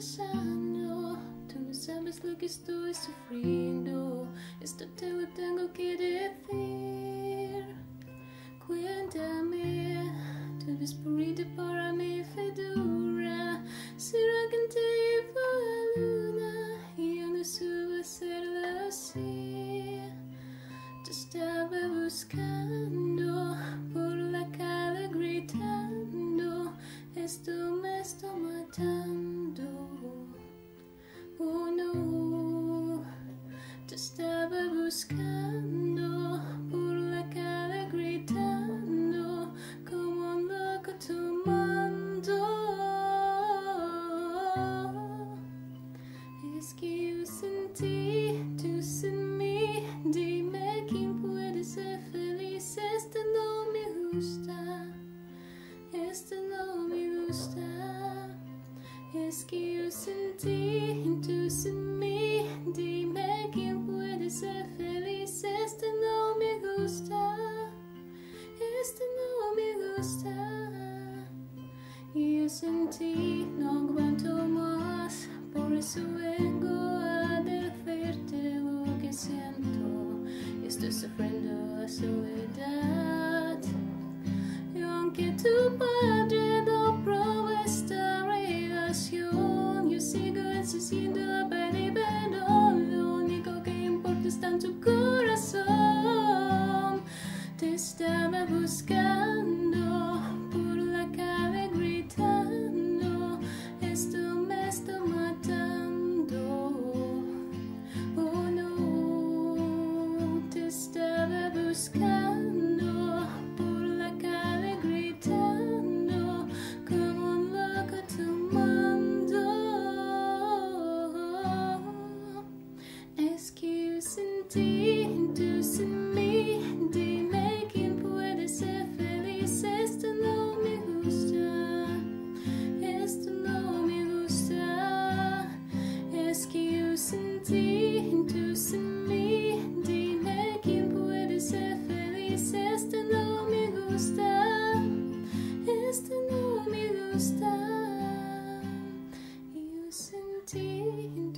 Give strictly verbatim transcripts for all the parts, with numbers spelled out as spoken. casando. Tú no sabes lo que estoy sufriendo. Esto te lo tengo que decir. Cuéntame, tu despurrito para mi fe dura. Será que te llevo a la luna y yo no subo hacerlo así. Te estaba buscando por la calle gritando. Esto me está matando. Oh no, te estaba buscando por la calle gritando como un loco tomando. Es que yo sin ti, tú sin mí, dime quién puede ser feliz. Esto no me gusta, esto no me gusta. Es que yo sin ti, tú sin mí, dime quién puede ser feliz. Esto no me gusta, esto no me gusta. Y yo sin ti no aguanto más, por eso vengo a decirte lo que siento. Estoy sufriendo la soledad, y aunque tu padre no prueba esta relación, yo sigo insistiendo a pedir perdón. Lo único que importa está en tu corazón. Te estaba buscando por la calle gritando. Esto me está matando. Oh no, te estaba buscando por la calle gritando como un loco tomando. Es que yo sin ti, tú sin mí, dime quién puede ser feliz. Esto no me gusta, esto no me gusta. Es que yo sin ti, tú sin mí, dime quién puede ser feliz. Esto no me gusta, esto no me gusta. Y yo sin ti,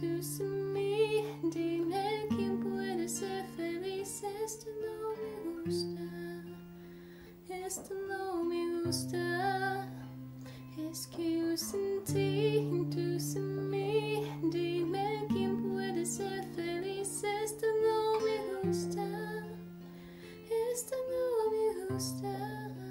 tú sin mí, dime quién puede ser feliz. Esto no me gusta, esto no me gusta. Es que yo sin ti, tú sin mí, dime quién puede ser feliz. Esto no me gusta, esto no me gusta.